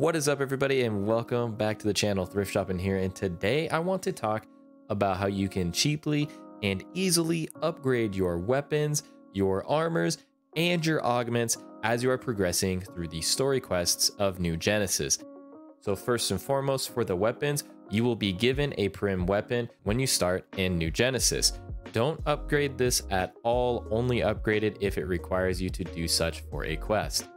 What is up, everybody, and welcome back to the channel. Thrift Shop in here, and today I want to talk about how you can cheaply and easily upgrade your weapons, your armors, and your augments as you are progressing through the story quests of New Genesis. So first and foremost, for the weapons, you will be given a prim weapon when you start in New Genesis. Don't upgrade this at all, only upgrade it if it requires you to do such for a quest.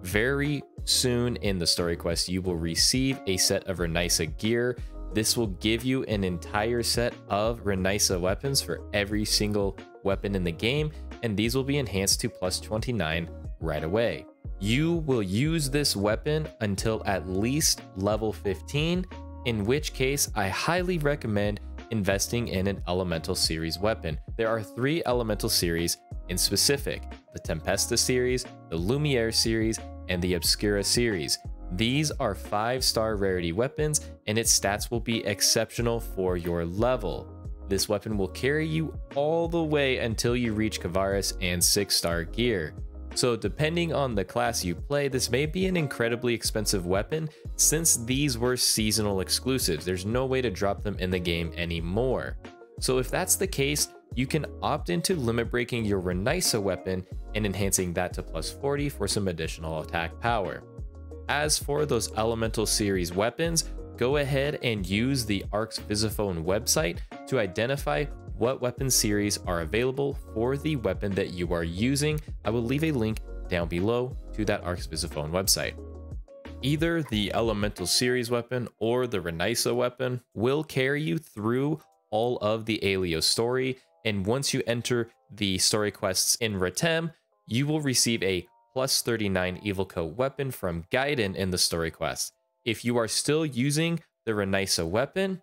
Very soon in the story quest, you will receive a set of Renasa gear. This will give you an entire set of Renasa weapons for every single weapon in the game, and these will be enhanced to plus 29 right away. You will use this weapon until at least level 15, in which case I highly recommend investing in an elemental series weapon. There are three elemental series in specific: the Tempesta series, the Lumiere series, and the Obscura series. These are 5-star rarity weapons, and its stats will be exceptional for your level. This weapon will carry you all the way until you reach Kvaris and 6-star gear. So depending on the class you play, this may be an incredibly expensive weapon, since these were seasonal exclusives. There's no way to drop them in the game anymore. So if that's the case, you can opt into limit breaking your Renasa weapon and enhancing that to plus 40 for some additional attack power. As for those elemental series weapons, go ahead and use the Arx Visiphone website to identify what weapon series are available for the weapon that you are using. I will leave a link down below to that Arx Visiphone website. Either the elemental series weapon or the Renasa weapon will carry you through all of the Alios story, and once you enter the story quests in Retem, you will receive a plus 39 Evil Co weapon from Gaiden in the story quest. If you are still using the Renasa weapon,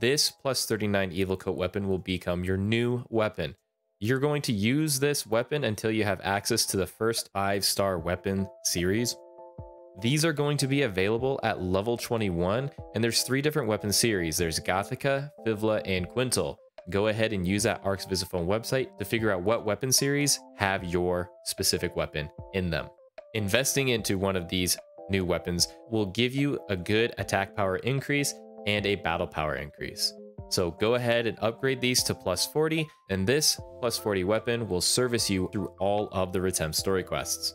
this plus 39 Evil Co weapon will become your new weapon. You're going to use this weapon until you have access to the first 5-star weapon series. These are going to be available at level 21, and there's 3 different weapon series. There's Gothica, Fivla, and Quintal. Go ahead and use that Arx Visiphone website to figure out what weapon series have your specific weapon in them. Investing into one of these new weapons will give you a good attack power increase and a battle power increase. So go ahead and upgrade these to plus 40, and this plus 40 weapon will service you through all of the Retem story quests.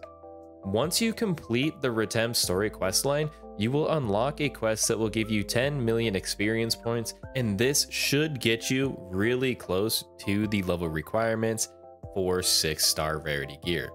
Once you complete the Retem story quest line, you will unlock a quest that will give you 10 million experience points, and this should get you really close to the level requirements for 6-star rarity gear.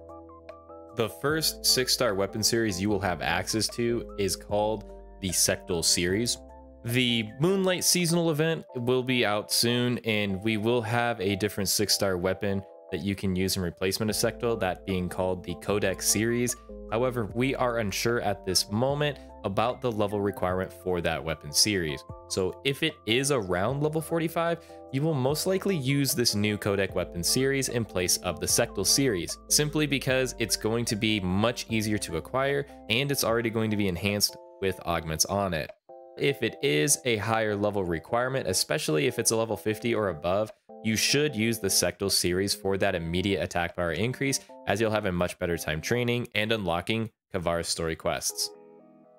The first 6-star weapon series you will have access to is called the Sectal series. The Moonlight seasonal event will be out soon, and we will have a different 6-star weapon that you can use in replacement of Sectal, that being called the Codex series. However, we are unsure at this moment about the level requirement for that weapon series. So if it is around level 45, you will most likely use this new Codex weapon series in place of the Sectal series, simply because it's going to be much easier to acquire, and it's already going to be enhanced with augments on it. If it is a higher level requirement, especially if it's a level 50 or above, you should use the Sectal series for that immediate attack power increase, as you'll have a much better time training and unlocking Kvaris story quests.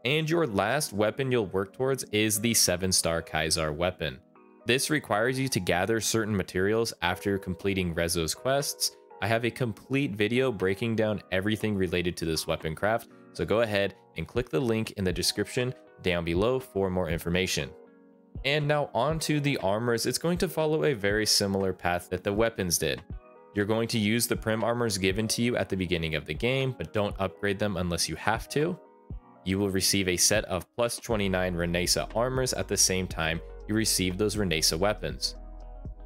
And your last weapon you'll work towards is the 7-star Kaizar weapon. This requires you to gather certain materials after completing Rezo's quests. I have a complete video breaking down everything related to this weapon craft, so go ahead and click the link in the description down below for more information. And now onto the armors. It's going to follow a very similar path that the weapons did. You're going to use the prim armors given to you at the beginning of the game, but don't upgrade them unless you have to. You will receive a set of plus 29 Renasa armors at the same time you receive those Renasa weapons.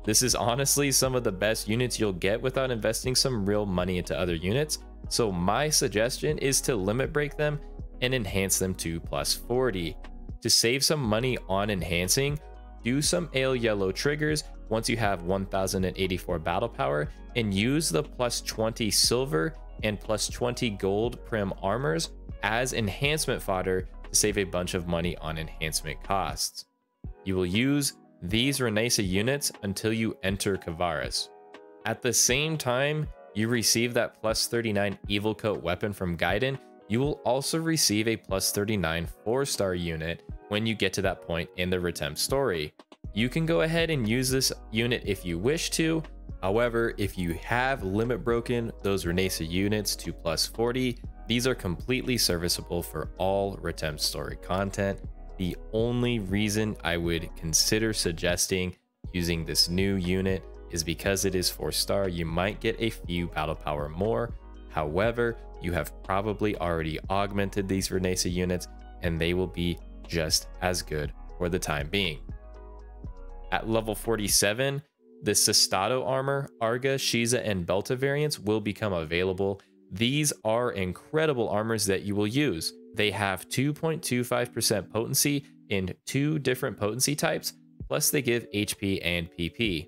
This is honestly some of the best units you'll get without investing some real money into other units, so my suggestion is to limit break them and enhance them to plus 40. To save some money on enhancing, do some ale yellow triggers once you have 1084 battle power, and use the plus 20 silver and plus 20 gold prim armors as enhancement fodder to save a bunch of money on enhancement costs. You will use these Renasa units until you enter Kvaris. At the same time you receive that plus 39 Evil Coat weapon from Gaiden, You will also receive a plus 39 4-star unit when you get to that point in the Retem story. You can go ahead and use this unit if you wish to. However, if you have limit broken those Renasa units to plus 40, these are completely serviceable for all Retem story content. The only reason I would consider suggesting using this new unit is because it is 4-star. You might get a few battle power more. However, you have probably already augmented these Renasa units and they will be just as good for the time being. At level 47, the Sestato armor, Arga, Shiza, and Belta variants will become available. These are incredible armors that you will use. They have 2.25% potency in 2 different potency types, plus they give HP and PP.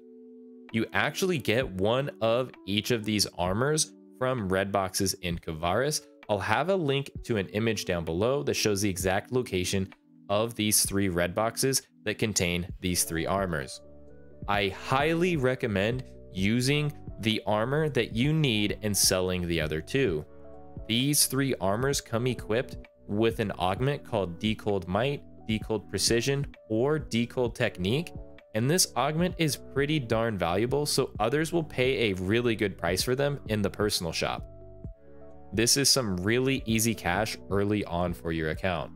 You actually get one of each of these armors from red boxes in Kvaris. I'll have a link to an image down below that shows the exact location of these 3 red boxes that contain these 3 armors. I highly recommend using the armor that you need and selling the other 2. These 3 armors come equipped with an augment called Decold Might, Decold Precision, or Decold Technique, and this augment is pretty darn valuable, so others will pay a really good price for them in the personal shop. This is some really easy cash early on for your account.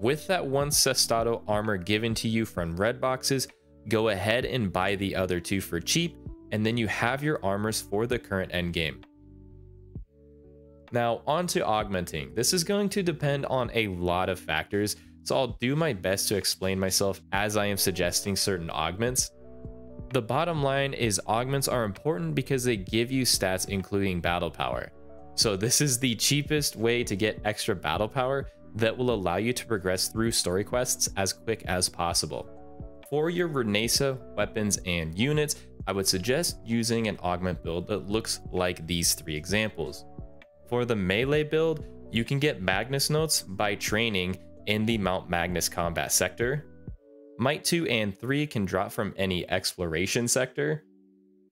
With that one Sestato armor given to you from red boxes, go ahead and buy the other 2 for cheap, and then you have your armors for the current endgame. Now on to augmenting. This is going to depend on a lot of factors, so I'll do my best to explain myself as I am suggesting certain augments. The bottom line is augments are important because they give you stats including battle power. So this is the cheapest way to get extra battle power that will allow you to progress through story quests as quick as possible. For your Renasa weapons and units, I would suggest using an augment build that looks like these 3 examples. For the melee build, you can get Magnus Notes by training in the Mount Magnus combat sector. Might 2 and 3 can drop from any exploration sector.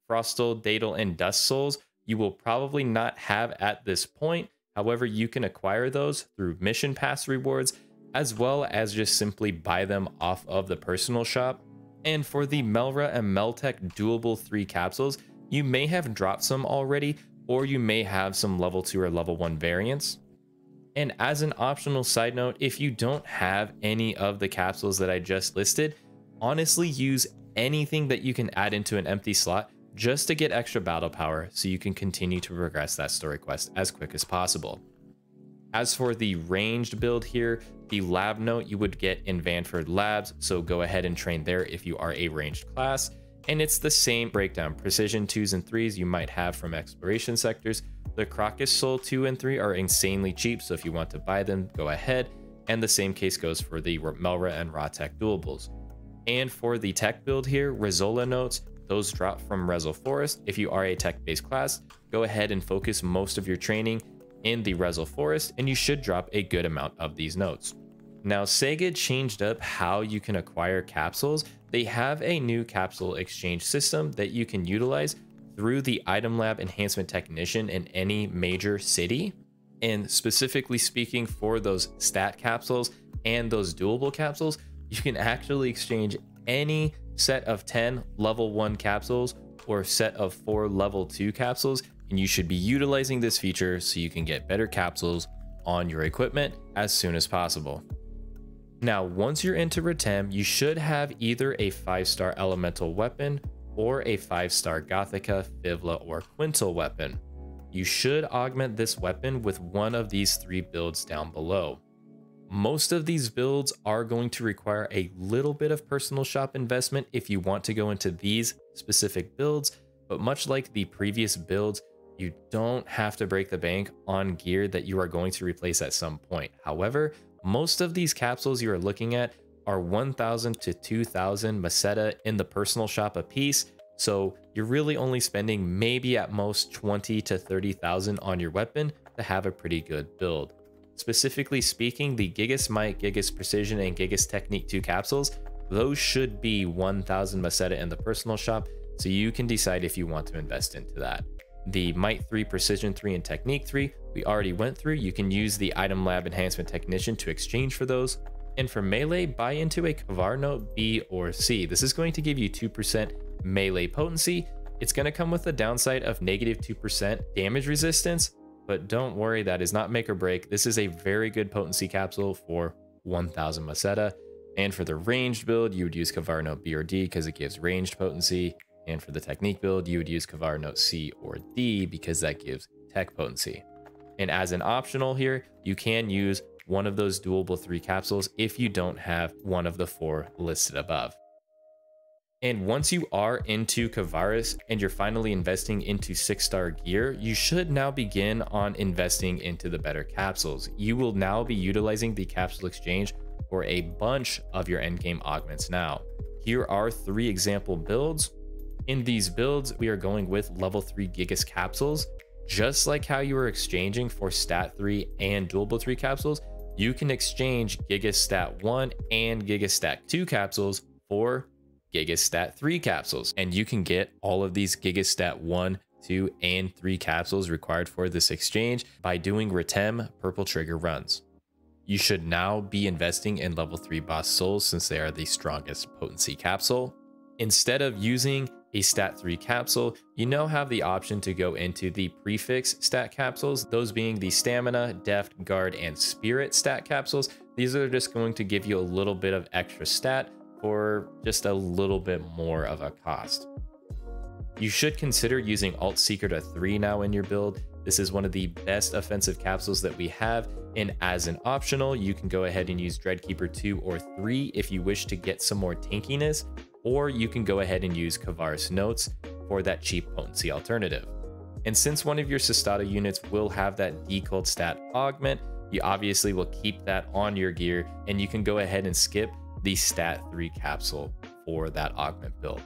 Frostal, Datal, and Dust Souls you will probably not have at this point. However, you can acquire those through mission pass rewards, as well as just simply buy them off of the personal shop. And for the Melra and Meltech doable 3 capsules, you may have dropped some already, or you may have some level 2 or level 1 variants. And as an optional side note, if you don't have any of the capsules that I just listed, honestly use anything that you can add into an empty slot just to get extra battle power so you can continue to progress that story quest as quick as possible. As for the ranged build here, the lab note you would get in Vanford Labs, so go ahead and train there if you are a ranged class. And it's the same breakdown. Precision 2s and 3s you might have from exploration sectors. The Crocus Soul 2 and 3 are insanely cheap, so if you want to buy them, go ahead. And the same case goes for the Melra and Rotech dualables. And for the tech build here, Resola notes, those drop from Resil Forest. If you are a tech-based class, go ahead and focus most of your training in the Resil Forest, and you should drop a good amount of these notes. Now, Sega changed up how you can acquire capsules. They have a new capsule exchange system that you can utilize through the Item Lab Enhancement Technician in any major city. And specifically speaking for those stat capsules and those doable capsules, you can actually exchange any set of 10 level 1 capsules or set of 4 level 2 capsules, and you should be utilizing this feature so you can get better capsules on your equipment as soon as possible. Now, once you're into Retem, you should have either a 5-star elemental weapon or a 5-star Gothica, Fivla, or Quintal weapon. You should augment this weapon with one of these 3 builds down below. Most of these builds are going to require a little bit of personal shop investment if you want to go into these specific builds, but much like the previous builds, you don't have to break the bank on gear that you are going to replace at some point. However, most of these capsules you are looking at are 1,000 to 2,000 meseta in the personal shop a piece, so you're really only spending maybe at most 20 to 30,000 on your weapon to have a pretty good build. Specifically speaking, the Kvaris Might, Kvaris Precision, and Kvaris Technique 2 capsules, those should be 1,000 meseta in the personal shop, so you can decide if you want to invest into that. the Might 3, Precision 3, and Technique 3 we already went through. You can use the Item Lab Enhancement Technician to exchange for those. And for melee, buy into a Kvaris Note B or C. This is going to give you 2% melee potency. It's going to come with the downside of negative 2% damage resistance, but don't worry, that is not make or break. This is a very good potency capsule for 1000 meseta. And for the ranged build, you would use Kvaris Note B or D because it gives ranged potency. And for the technique build, you would use Kvaris Note C or D because that gives tech potency. And as an optional here, you can use one of those dualable 3 capsules if you don't have one of the 4 listed above. And once you are into Kvaris and you're finally investing into 6-star gear, you should now begin on investing into the better capsules. You will now be utilizing the capsule exchange for a bunch of your endgame augments now. Here are 3 example builds. In these builds, we are going with level 3 Gigas capsules. Just like how you were exchanging for stat 3 and dualable 3 capsules, you can exchange Gigas Stat 1 and Gigas Stat 2 capsules for Gigas Stat 3 capsules, and you can get all of these Gigas Stat 1, 2, and 3 capsules required for this exchange by doing Retem purple trigger runs. You should now be investing in level 3 boss souls since they are the strongest potency capsule. Instead of using a stat 3 capsule, you now have the option to go into the prefix stat capsules, those being the stamina, deft, guard, and spirit stat capsules. These are just going to give you a little bit of extra stat for just a little bit more of a cost. You should consider using Alt Secret a 3 now in your build. This is one of the best offensive capsules that we have, and as an optional, you can go ahead and use Dreadkeeper 2 or 3 if you wish to get some more tankiness, or you can go ahead and use Kvaris Notes for that cheap potency alternative. And since one of your Sestato units will have that Decold Stat Augment, you obviously will keep that on your gear, and you can go ahead and skip the Stat 3 capsule for that Augment build.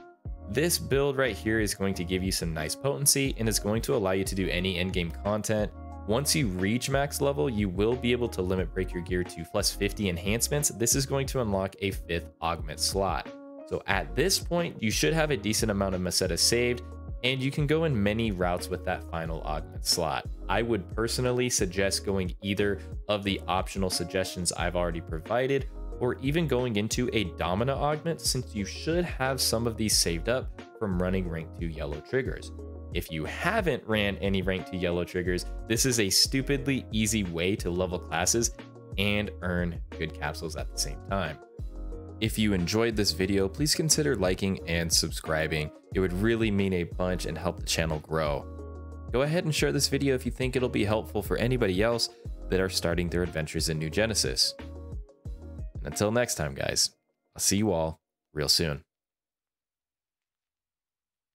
This build right here is going to give you some nice potency, and it's going to allow you to do any endgame content. Once you reach max level, you will be able to limit break your gear to +50 enhancements. This is going to unlock a 5th Augment slot. So at this point, you should have a decent amount of meseta saved, and you can go in many routes with that final augment slot. I would personally suggest going either of the optional suggestions I've already provided, or even going into a domina augment since you should have some of these saved up from running rank 2 yellow triggers. If you haven't ran any rank 2 yellow triggers, this is a stupidly easy way to level classes and earn good capsules at the same time. If you enjoyed this video, please consider liking and subscribing. It would really mean a bunch and help the channel grow. Go ahead and share this video if you think it'll be helpful for anybody else that are starting their adventures in New Genesis. And until next time, guys, I'll see you all real soon.